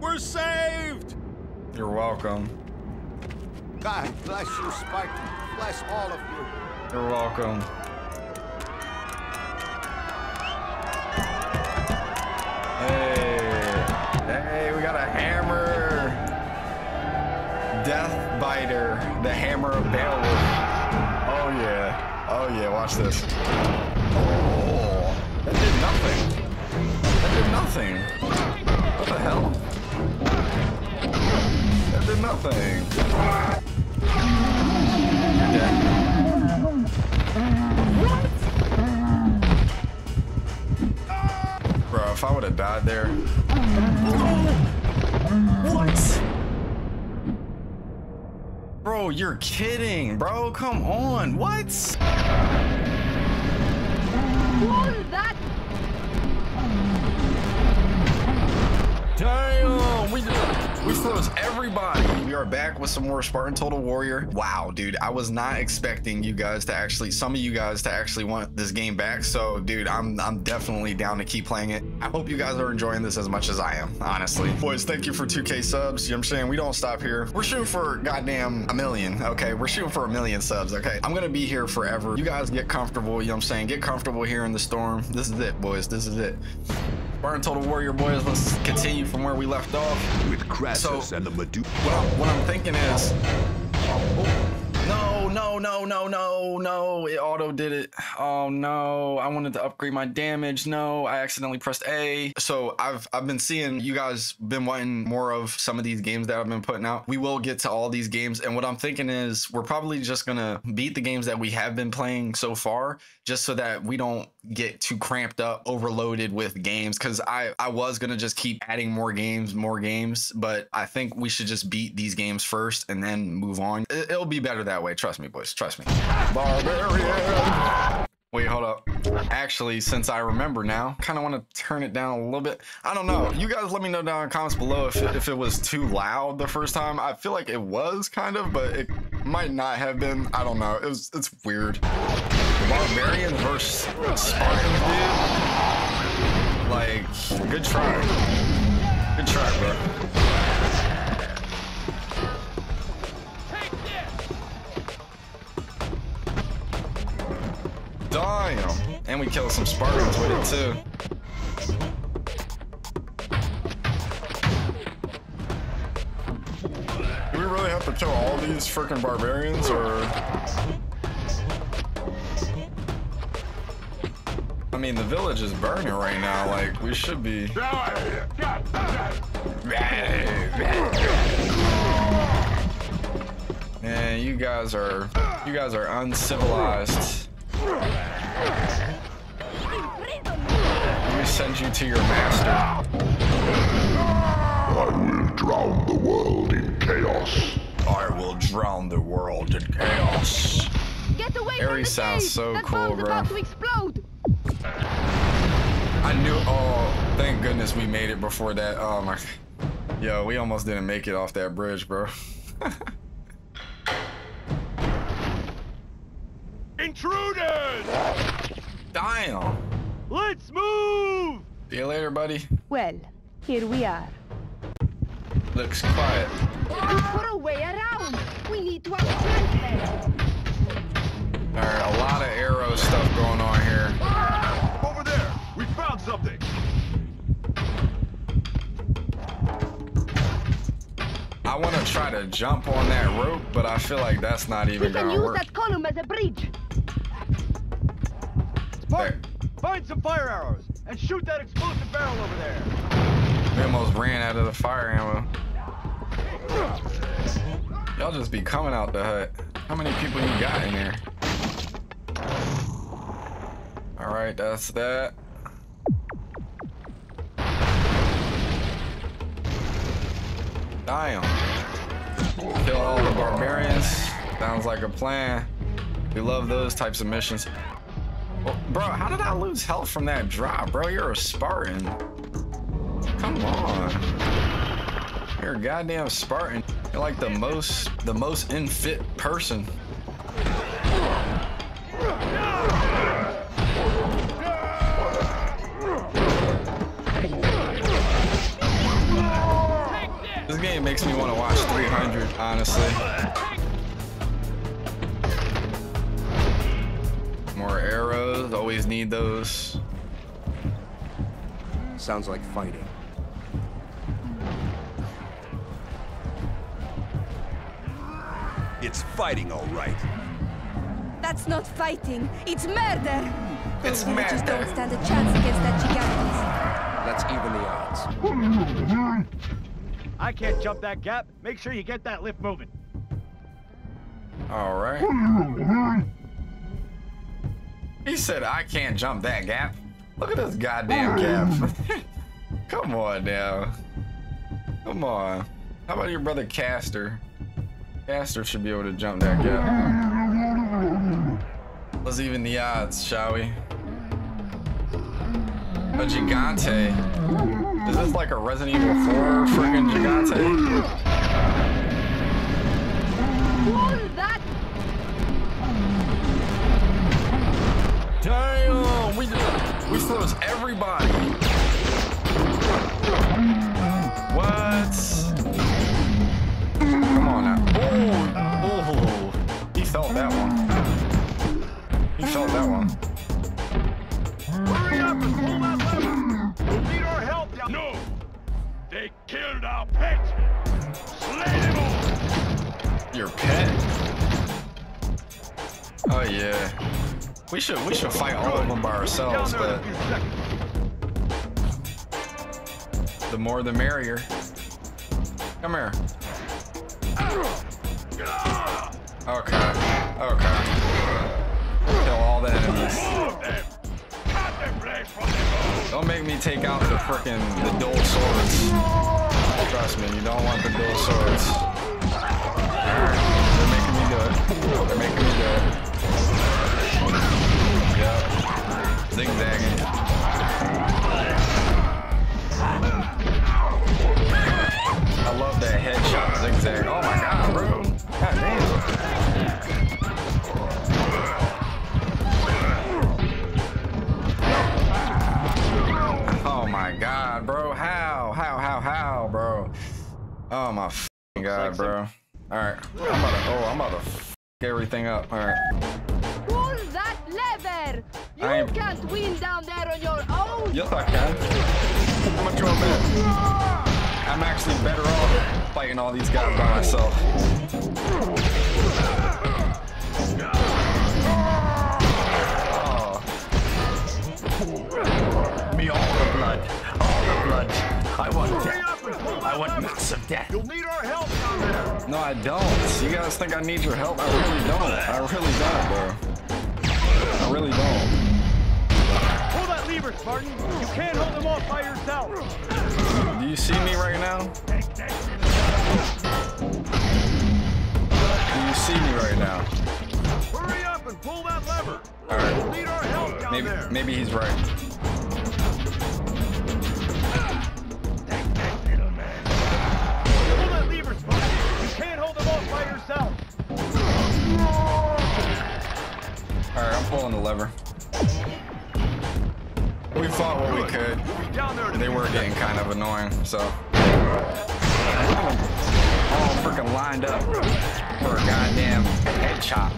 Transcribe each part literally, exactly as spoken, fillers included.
We're saved! You're welcome. God bless you, Spartan. Bless all of you. You're welcome. Hey. Hey, we got a hammer. Death Biter. The hammer of Beowulf. Oh, yeah. Oh, yeah. Watch this. Oh. That did nothing. That did nothing. What the hell? That did nothing. You're dead. What? Bro, if I would have died there. What? Bro, you're kidding, bro. Come on. What? What is that? Damn, we just, we closed everybody. We are back with some more Spartan Total Warrior. Wow, dude, I was not expecting you guys to actually, some of you guys to actually want this game back. So, dude, I'm, I'm definitely down to keep playing it. I hope you guys are enjoying this as much as I am, honestly. Boys, thank you for two K subs. You know what I'm saying? We don't stop here. We're shooting for goddamn a million, okay? We're shooting for a million subs, okay? I'm going to be here forever. You guys get comfortable, you know what I'm saying? Get comfortable here in the storm. This is it, boys. This is it. Spartan Total Warrior, boys, let's continue from where we left off. With Crassus so, and the Medusa. What I'm, what I'm thinking is, oh, no, no, no, no, no, no, it auto did it. Oh no, I wanted to upgrade my damage. No, I accidentally pressed A. So I've I've been seeing you guys been wanting more of some of these games that I've been putting out. We will get to all these games, and what I'm thinking is we're probably just gonna beat the games that we have been playing so far, just so that we don't get too cramped up, overloaded with games, because I I was gonna just keep adding more games, more games, but I think we should just beat these games first and then move on. It, it'll be better that way. Trust me, boys. Trust me. Barbarian. Wait, hold up. Actually, since I remember now, kind of want to turn it down a little bit. I don't know. You guys let me know down in the comments below if it, if it was too loud the first time. I feel like it was kind of, but it might not have been. I don't know. It was. It's weird. Barbarian versus Spartans, dude. Like, good try. Good try, bro. Damn. And we killed some Spartans with it, too. Do we really have to kill all these freaking barbarians, or...? I mean, the village is burning right now. Like, we should be. Man, you guys are, you guys are uncivilized. Let me send you to your master. I will drown the world in chaos. I will drown the world in chaos. Get away Ares from the sounds cave. So that cool, bro. About to explode. I knew, oh, thank goodness we made it before that. Oh my, yo, we almost didn't make it off that bridge, bro. Intruders! Damn. Let's move! See you later, buddy. Well, here we are. Looks quiet. Look for a way around. We need to outrun them. All right, a lot of arrow stuff going on here. Over there, we found something. I want to try to jump on that rope, but I feel like that's not even going to work. We can use that column as a bridge. Spark, find some fire arrows and shoot that explosive barrel over there. We almost ran out of the fire ammo. Y'all just be coming out the hut. How many people you got in there? All right, that's that. Damn. Kill all the barbarians. Sounds like a plan. We love those types of missions. Well, bro, how did I lose health from that drop, bro? You're a Spartan. Come on. You're a goddamn Spartan. You're like the most, the most unfit person. This game makes me want to watch three hundred, honestly. More arrows, always need those. Sounds like fighting. It's fighting, all right. That's not fighting, it's murder! It's murder! Just don't stand a chance against that Gigante. Let's even the odds. I can't jump that gap. Make sure you get that lift moving. All right. He said, I can't jump that gap. Look at this goddamn gap. Come on now. Come on. How about your brother Castor? Castor should be able to jump that gap. Let's even the odds, shall we? A Gigante. Is this like a Resident Evil four friggin' Gigante? That? Damn! We just, we froze everybody! What? Come on now. Oh! Oh! He felt that one. He felt that one. Hurry up and pull that lever! We'll need our help down. No! They killed our pet! Slay them all! Your pet? Oh yeah. We should we should fight all of them by ourselves, but the more the merrier. Come here. Okay. Okay. Kill all the enemies. Don't make me take out the frickin' the dual swords. Trust me, you don't want the dual swords. They're making me do it. They're making me do it. Yep. Zigzagging. I love that headshot zigzag. Oh my god, bro. God damn. God, bro, how, how, how, how, bro? Oh my f***ing god, bro! All right, I'm about to, oh, I'm about to f*** everything up. All right. Pull that lever. You I can't win down there on your own. Yes, I can. How much you want to bet? I'm actually better off fighting all these guys by myself. Oh. Me all the blood. I want death. I want mass of death. You'll need our help down there. No, I don't. You guys think I need your help? I really don't. I really don't, bro. I really don't. Pull that lever, Spartan. You can't hold them off by yourself. Do you see me right now? Do you see me right now? Hurry up and pull that lever. All right. You'll need our help down maybe, there. Maybe he's right. Alright, I'm pulling the lever. We fought what we could. They were getting kind of annoying, so. All freaking lined up for a goddamn head chop.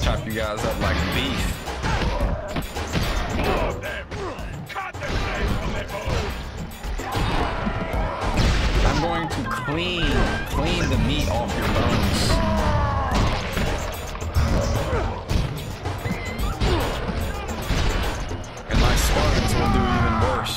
Chop you guys up like beef. I'm going to clean, clean the meat off your bones. And my Spartans will do even worse.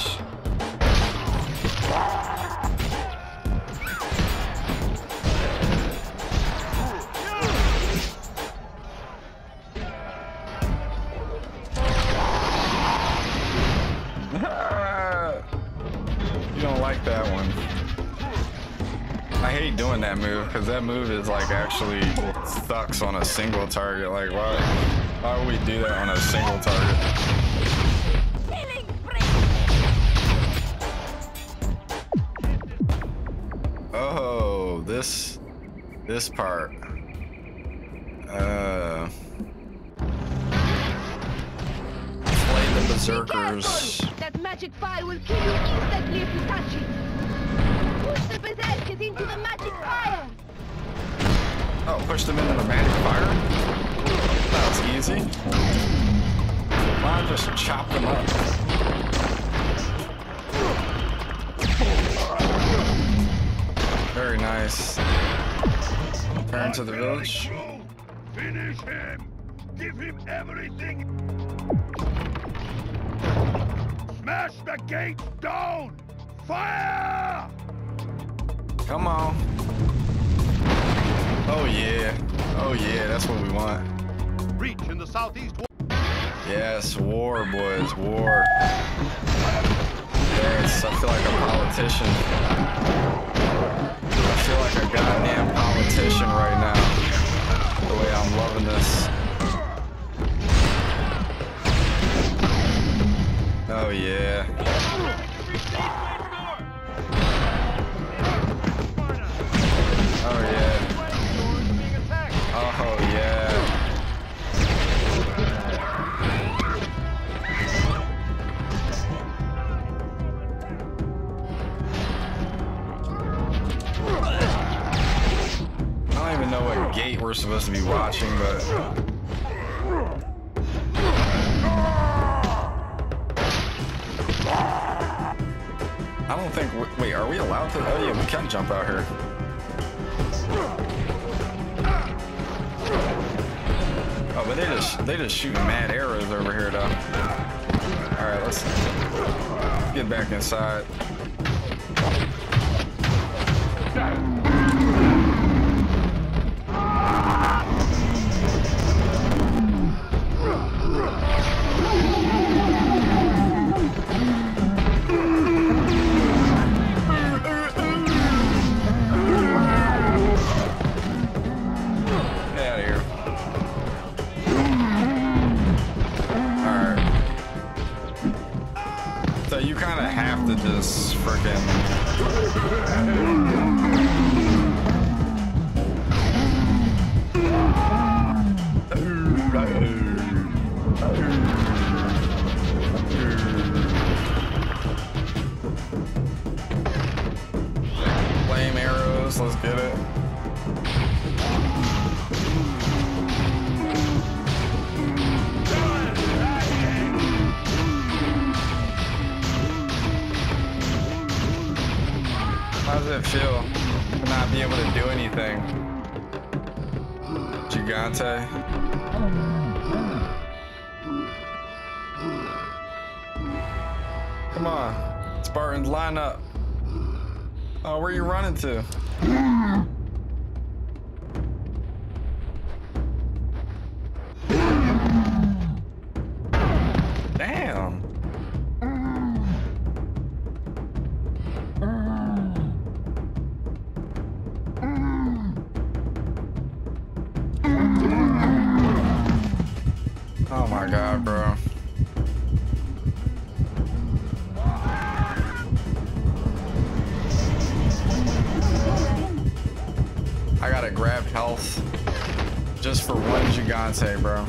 You don't like that one. I hate doing that move because that move is like actually sucks on a single target. Like why? Why would we do that on a single target? Oh, this, this part. Uh, play the berserkers. That magic fire will kill you instantly if you touch it. Oh, push them into the magic fire? That's easy. Why not just chop them up? Very nice. Turn to the village. Finish him! Give him everything! Smash the gate down! Fire! Come on. Oh yeah. Oh yeah, that's what we want. Reach in the southeast. Yes, war, boys, war. Yes, I feel like a politician. I feel like a goddamn politician right now. The way I'm loving this. Oh yeah. Oh yeah. Oh yeah. I don't even know what gate we're supposed to be watching, but I don't think. Wait, are we allowed to? Oh yeah, we can jump out here. Oh, but they just they just shoot mad arrows over here, though. All right, let's get back inside. Come on, Spartans, line up. Oh, where are you running to? Damn. Oh my God, bro. Health just for one Gigante, bro.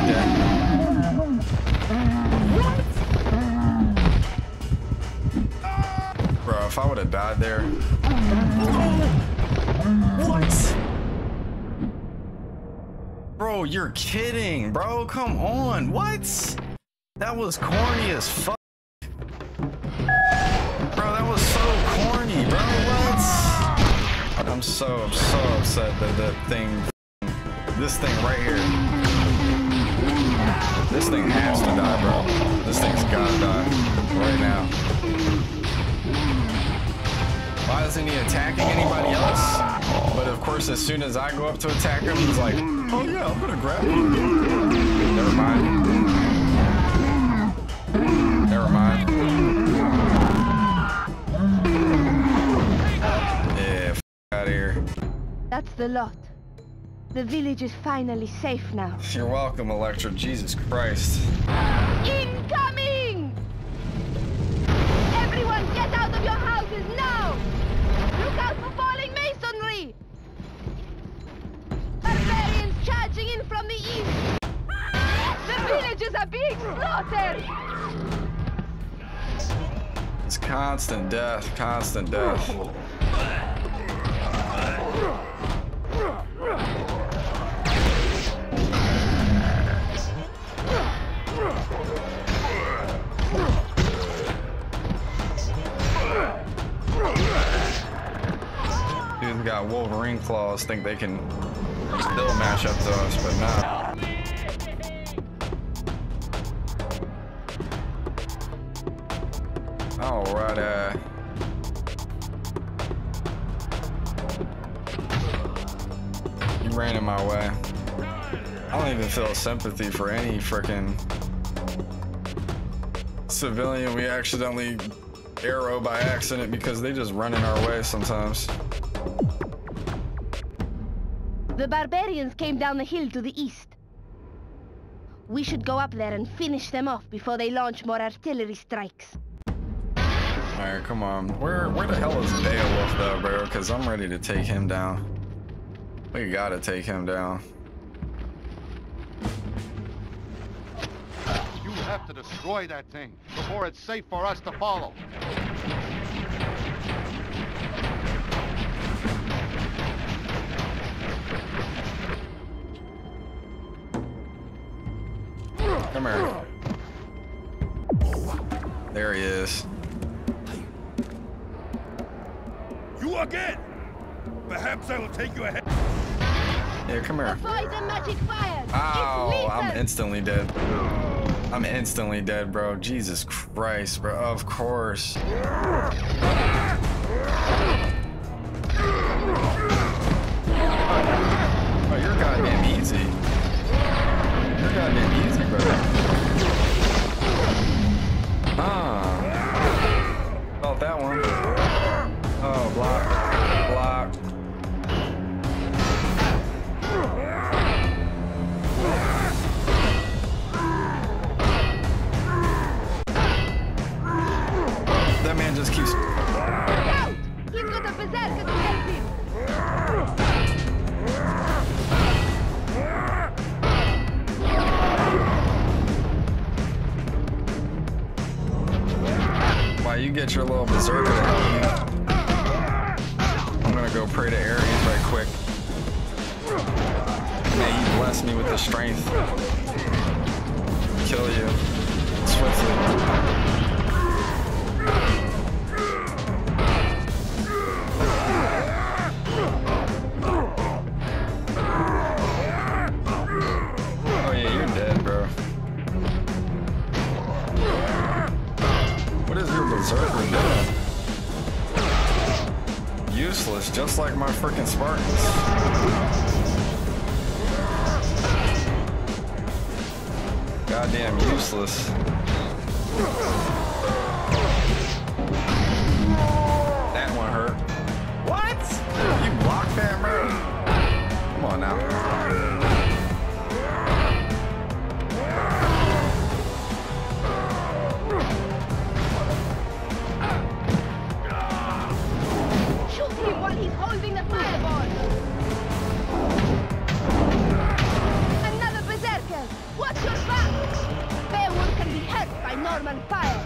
You're dead. What? Bro, if I would have died there. What? Bro, you're kidding, bro. Come on. What? That was corny as fuck. I'm so, I'm so upset that that thing, this thing right here, this thing has to die, bro. This thing's gotta die right now. Why isn't he attacking anybody else? But of course, as soon as I go up to attack him, he's like, oh yeah, I'm gonna grab him. Never mind. Never mind. That's the lot. The village is finally safe now. You're welcome, Electra. Jesus Christ. Incoming! Everyone get out of your houses now! Look out for falling masonry! Barbarians charging in from the east! The villages are being slaughtered! It's constant death, constant death. Dude's got Wolverine claws, think they can still mash up to us, but not. Alright, uh. You ran in my way. I don't even feel sympathy for any frickin' civilian we accidentally arrow by accident, because they just run in our way sometimes. The barbarians came down the hill to the east. We should go up there and finish them off before they launch more artillery strikes. Alright, come on. Where where the hell is Beowulf though, bro? Because I'm ready to take him down. We gotta take him down. You have to destroy that thing before it's safe for us to follow. Come here. There he is. You again! Perhaps I will take you ahead. Yeah, come here. Avoid the magic fire. Oh, I'm instantly dead. I'm instantly dead, bro. Jesus Christ, bro. Of course. Oh, you're goddamn easy. You're goddamn easy, bro. Ah. Felt that one. Oh, block, block. That man just keeps... Out! He's got a berserker to help him! Why, you get your little berserker to help you. Go pray to Ares right quick. May you bless me with the strength. Kill you swiftly. Oh yeah, you're dead, bro. What is your berserker doing? Useless, just like my freaking Spartans. Goddamn useless. That one hurt. What? You blocked that, bro? Come on now. Norman fire. I'm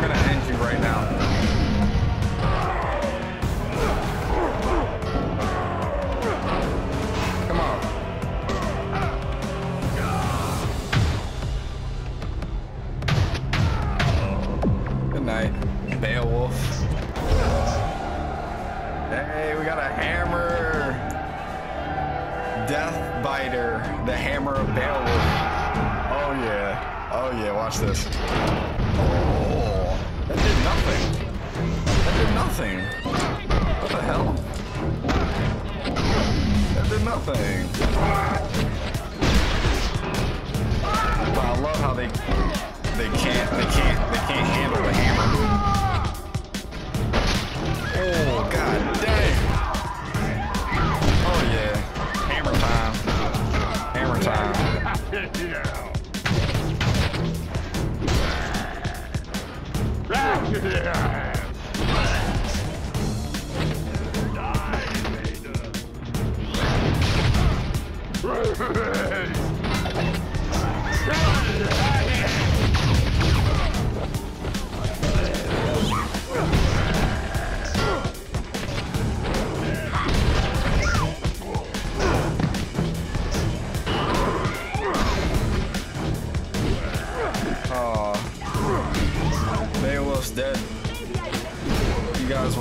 gonna end you right now. Come on. Good night, Beowulf. Hey, we got a hammer. Death Biter, the hammer of Beowulf. Oh yeah. Oh yeah, watch this. Oh, that did nothing. That did nothing. What the hell? That did nothing. But I love how they they can't they can't they can't handle the hammer. Oh, god dang. Oh, yeah. Hammer time. Hammer time.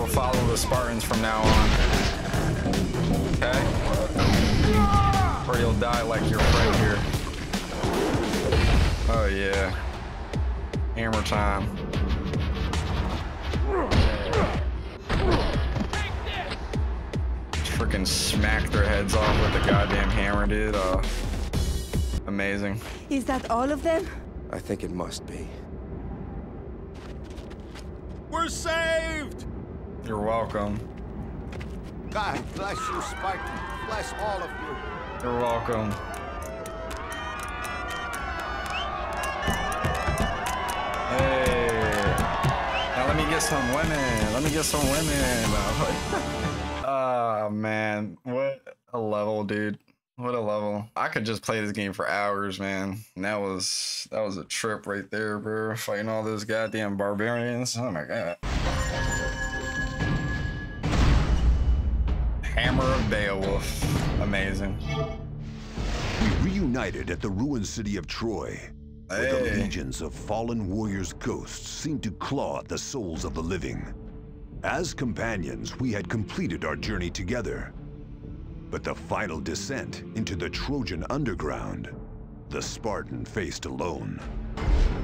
will follow the Spartans from now on. Okay? Or you'll die like your friend here. Oh yeah. Hammer time. Freaking smack their heads off with the goddamn hammer, dude. Uh, amazing. Is that all of them? I think it must be. We're saved! You're welcome. God bless you, Spartan. Bless all of you. You're welcome. Hey. Now let me get some women. Let me get some women. Oh, man. What a level, dude. What a level. I could just play this game for hours, man. And that was that was a trip right there, bro. Fighting all those goddamn barbarians. Oh my god. Hammer of Beowulf. Amazing. We reunited at the ruined city of Troy, where hey. the legions of fallen warriors' ghosts seemed to claw at the souls of the living. As companions, we had completed our journey together. But the final descent into the Trojan underground, the Spartan faced alone.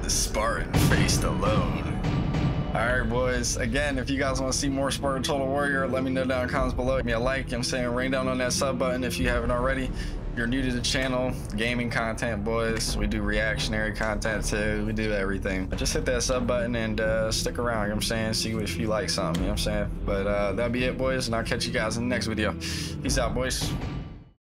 The Spartan faced alone. All right, boys. Again, if you guys want to see more Spartan Total Warrior, let me know down in the comments below. Give me a like. You know I'm saying, ring down on that sub button if you haven't already. If you're new to the channel, gaming content, boys. We do reactionary content too. We do everything. But just hit that sub button and uh, stick around. You know what I'm saying? See if you like something. You know what I'm saying? But uh, that'll be it, boys. And I'll catch you guys in the next video. Peace out, boys.